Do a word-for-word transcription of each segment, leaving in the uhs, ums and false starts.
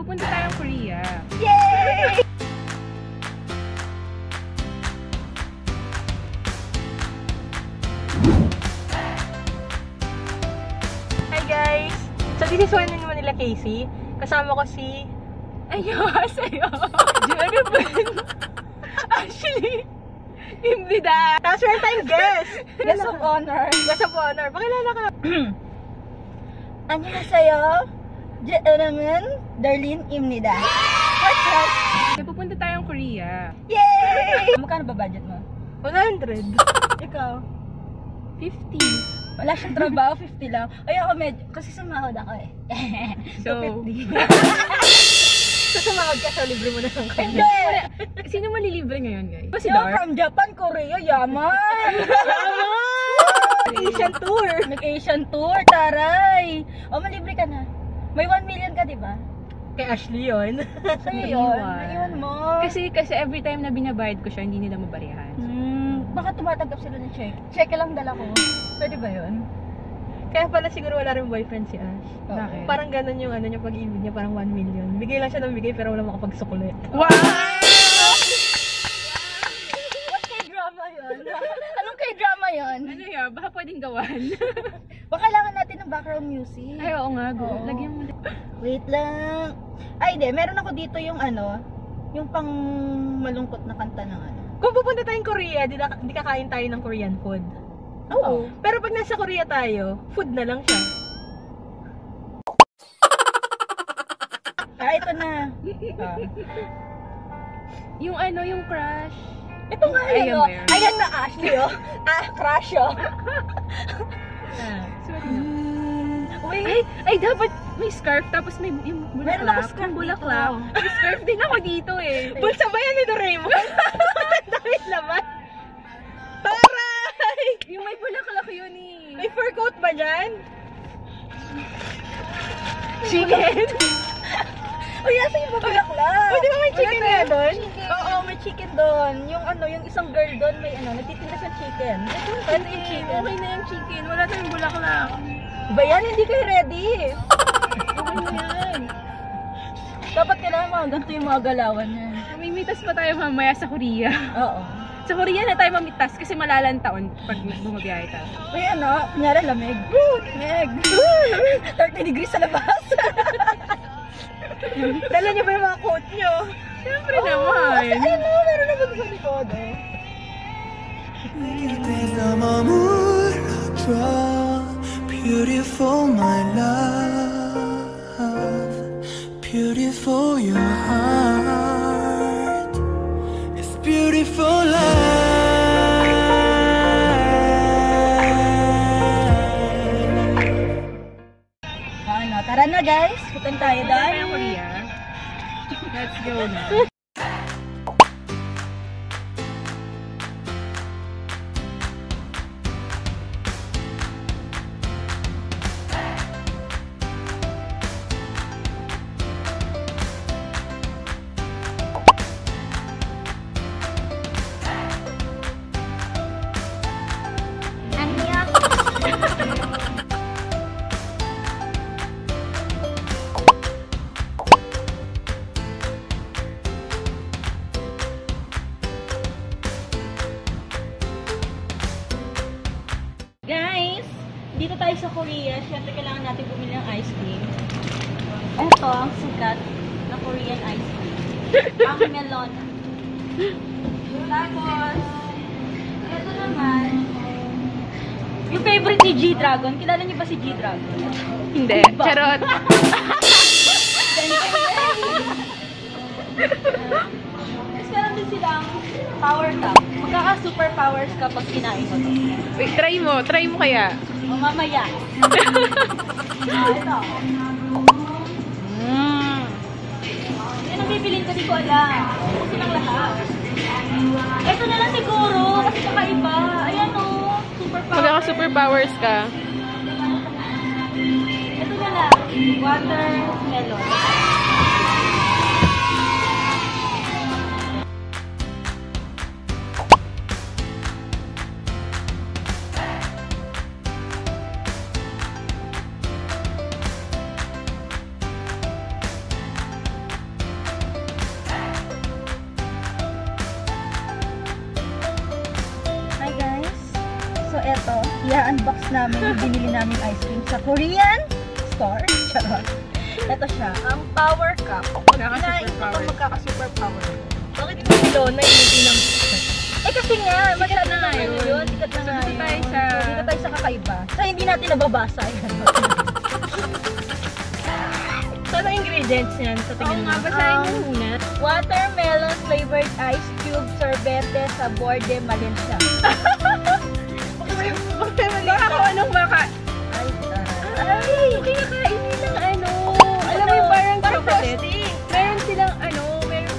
pupunta tayong Korea. Yay! Hi guys! So this is one naman nila Casey. Kasama ko si... Ayun, sa'yo! Ano ba yun? Actually, hindi da! That's your time guest! Guest of honor! Guest of honor! Pakilala ka! Ano na sa'yo? Gentlemen, Darlene Imnida. What's up? Napupunta tayong Korea. Yay! Magkano ba budget mo? one hundred. Ikaw? fifty. Wala siyang trabaho, fifty lang. Ayoko medyo, kasi sumahod ako eh. So, so, sumahod ka sa libre mo na lang kayo. Hindi! Sino malilibre ngayon guys? Si Dar? From Japan, Korea, yaman! Yaman! Asian tour! Mag-Asian tour, taray! O, oh, malibre ka na. May one million ka, diba? Kay Ashley yun. Sa'yo yun. Naiwan mo. Kasi, kasi every time na binabayad ko siya, hindi nila mabarihan. Hmm. Baka tumatanggap sila ng check. Check lang dala ko. Pwede ba yun? Kaya pala siguro wala rin boyfriend si Ash. Okay. Bakit? Parang ganun yung ano, yung pag-ibig niya, parang one million. Bigay lang siya ng bigay, pero wala makapagsukulit. Wow! What kay drama yun? Anong kay drama yun? Ano yun? Baka pwedeng gawan. Baka kailangan natin ng background music. Ay, oo nga. Go. Oo. Lagyan mo. Wait lang. Ay, di. Meron ako dito yung ano, yung pang malungkot na kanta ng ano. Kung pupunta tayong Korea, di, na, di kakain tayo ng Korean food. Oo. Oo. Pero pag nasa Korea tayo, food na lang siya. Ah, ito na. Ah. Yung ano, yung crush. Ito nga, ayan o. Ayan na, Ashley o. Ah, crush o. Ah, wait, ay dapat may scarf tapos may yung bulaklak. Meron ako scarf, bulaklak. May scarf din ako dito eh. Bulsa ba yan ni Doraemon? Damit naman. Taray! Yung may bulaklak yun eh. May fur coat ba dyan? Chicken? Uy, asa yung bulaklak? Pwede ba may chicken na doon? Oo, may chicken doon. Yung ano, yung isang girl doon may ano, nagtitinda sa chicken. Paano yung chicken? Okay na yung chicken. Wala tayong bulaklak. Ba yan? Hindi kayo ready! Okay na yan! Dapat kailangan mga ganito yung mga galawan yan. Mimitas pa tayo mamaya sa Korea. Oo. Sa Korea na tayo mamitas kasi malalantaon pag bumabiyahe tayo. Uy ano, kunyari lamig. Woo! Lamig! Woo! thirty degrees sa labas! Dala niyo ba yung mga coat niyo? Siyempre oh, naman! Kasi ano, meron na bago sa likod eh. Beautiful my love, beautiful your heart, it's beautiful life. Ano, tara na guys, pupunta tayo dahil Korea. Let's go na. Dito tayo sa Korea, syempre kailangan natin bumili ng ice cream. Ito ang sikat na Korean ice cream. Ang melon. Tapos, ito naman, yung favorite ni G-Dragon. Kilala niyo ba si G-Dragon? Hindi. Charot. Tapos meron din silang power cup. Magkaka-super powers kapag kinain mo ito. Wait, try mo. Try mo kaya. O, mamaya. Ah, ito. Mm. Yan ang bibilin ko, di ko alam. Kasi lang lahat. Ito na lang siguro. Kasi kakaiba. Ayan o. Super powers. Magkaka-super powers ka. Ito na lang. Water melon. eto, i-unbox namin yung binili namin ice cream sa Korean store. Charot. Eto siya, ang power cup. Magkaka-super power. Magkaka-super power. Bakit ito yung Lona yung hindi ng... Eh kasi nga, magkat na nga yun. Sikat na nga yun. Dito tayo sa... Dito tayo sa kakaiba. So hindi natin nababasa. So ano ingredients niyan? So tingnan mo. Basahin mo muna. Watermelon flavored ice cube sorbete sa Borde, Malinsa. Baka kung anong maka... Ay, ay, kinakain nilang ano. Alam mo yung parang chocolate. Meron silang ano, meron...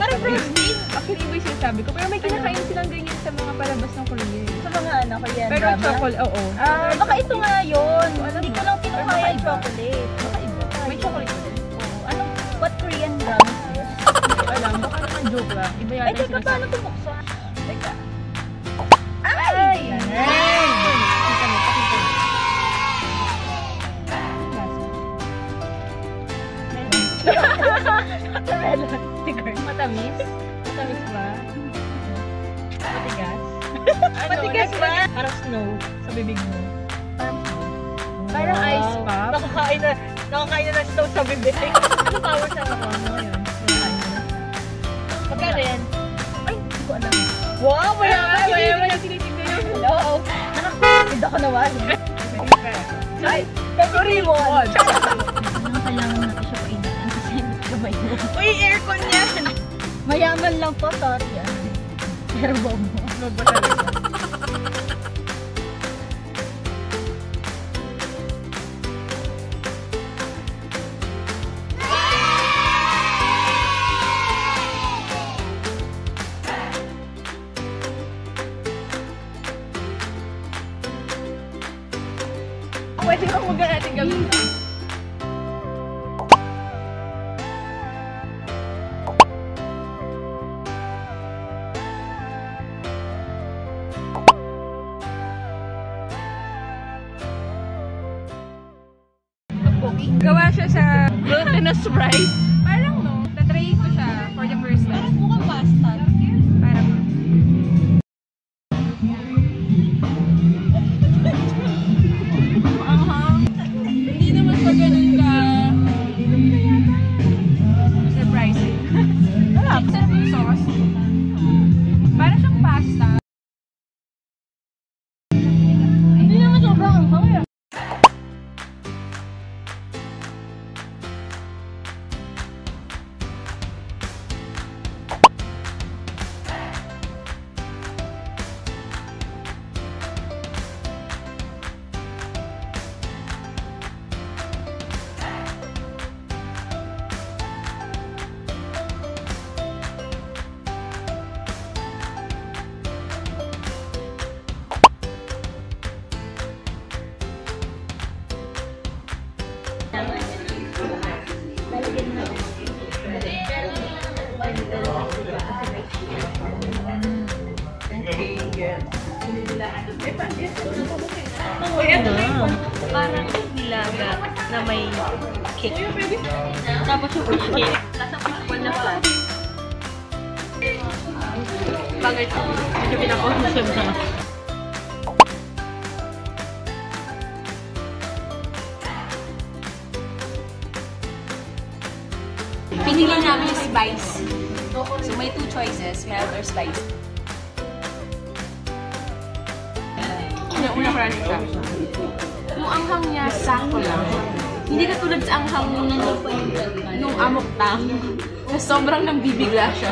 Parang frosting. Actually, iba yung sabi ko. Pero may kinakain silang ganyan sa mga palabas ng Korea. Sa mga ano, Korean drama? Pero chocolate, oo. Ah, baka ito nga yun. Hindi ko lang kinuha yung chocolate. Baka iba. May chocolate. Ano? What Korean drama? Alam, baka naman joke lang. Iba yata yung sinasabi. Ay, teka, paano tumuksan? Teka. Ay! Ay! Pakita mo, pakita mo. Watermelon. Matamis? Matamis ba? Matigas? Matigas ba? Parang snow sa bibig mo. Parang snow? Parang ice pop? Nakakain na, nakakain na ng snow sa bibig. Ano power sa mukha mo yun? Magkano yan? Ay, hindi ko alam. Wow, wala ka! Wala ka na sinitignan yun. Oo. Nakakapid ako naman. Ay, sorry mo. Anong kailangan natin siya painit? Ang kasenit ka ba yun? Uy, aircon yan! Mayaman lang po, sorry yan. Pero bobo. Bobo talaga. Pwede ba huwag na natin gawin ito? Gawa siya sa glutinous rice. Parang no, na-try ko siya for the first time. Parang mukhang pasta. Parang parang nilaga na may cake. Tapos yung cake, nasa pagkawal na flat. Bagay ito, medyo pinaka-awesome na. Pinili namin yung spice. So may two choices, we have our spice. Una karani ka. Yung anghang niya, sakto lang. Hindi ka tulad sa anghang nung, nung amok tang. Na sobrang nambibigla siya.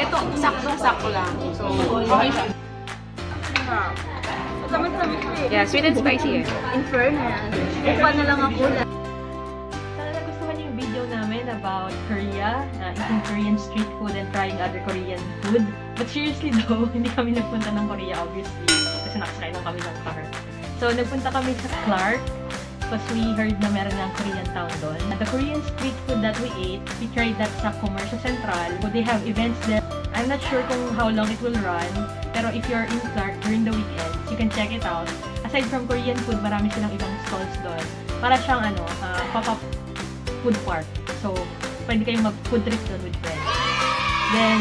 Ito, sakto-sakto lang. So, okay siya. Yeah, sweet and spicy eh. In fairness, upa na lang ako lang. Sana nagustuhan yung video namin about Korea, uh, eating Korean street food and trying other Korean food. But seriously though, hindi kami nagpunta ng Korea obviously. Nakasakay lang kami ng car. So, nagpunta kami sa Clark because we heard na meron ng Korean town doon. The Korean street food that we ate, we tried that sa Commercial Central. So, they have events there. I'm not sure kung how long it will run, pero if you're in Clark during the weekends, you can check it out. Aside from Korean food, marami silang ibang stalls doon. Para siyang ano, uh, pop-up food park. So, pwede kayong mag-food trip doon with friends. Then,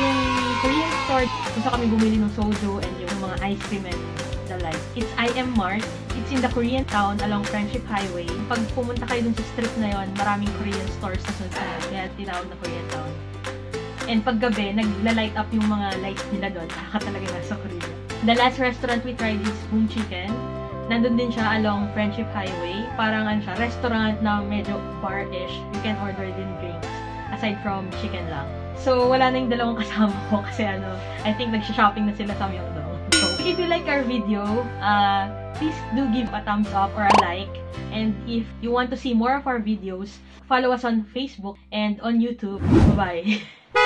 yung Korean store, kung saan kami bumili ng Soju and yung mga ice cream and the life. It's I M Mart. It's in the Korean town along Friendship Highway. Pag pumunta kayo dun sa strip na yon, maraming Korean stores na sunod-sunod. Kaya tinawag na Korean town. And paggabi, nagla-light up yung mga lights nila doon. Nakaka talaga nasa Korea. The last restaurant we tried is Spoon Chicken. Nandun din siya along Friendship Highway. Parang ano siya, restaurant na medyo bar-ish. You can order din drinks. Aside from chicken lang. So, wala na yung dalawang kasama ko kasi ano, I think nagsha-shopping na sila sa Myeongdong. So, if you like our video, uh, please do give a thumbs up or a like. And if you want to see more of our videos, follow us on Facebook and on YouTube. Bye-bye!